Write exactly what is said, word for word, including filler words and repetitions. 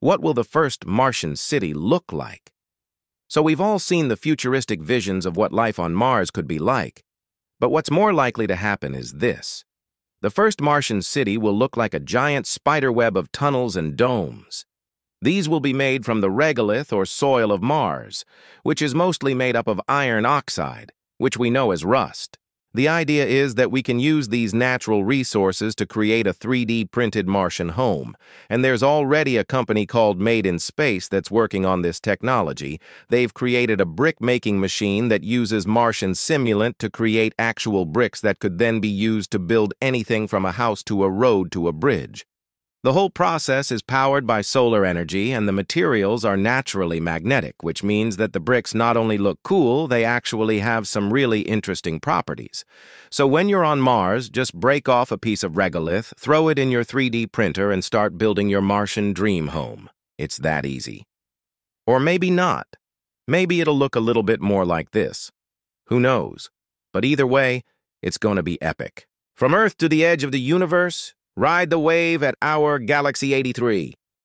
What will the first Martian city look like? So we've all seen the futuristic visions of what life on Mars could be like. But what's more likely to happen is this. The first Martian city will look like a giant spiderweb of tunnels and domes. These will be made from the regolith or soil of Mars, which is mostly made up of iron oxide, which we know as rust. The idea is that we can use these natural resources to create a three D printed Martian home, and there's already a company called Made in Space that's working on this technology. They've created a brick-making machine that uses Martian simulant to create actual bricks that could then be used to build anything from a house to a road to a bridge. The whole process is powered by solar energy, and the materials are naturally magnetic, which means that the bricks not only look cool, they actually have some really interesting properties. So when you're on Mars, just break off a piece of regolith, throw it in your three D printer, and start building your Martian dream home. It's that easy. Or maybe not. Maybe it'll look a little bit more like this. Who knows? But either way, it's going to be epic. From Earth to the edge of the universe, ride the wave at Our Galaxy eighty-three.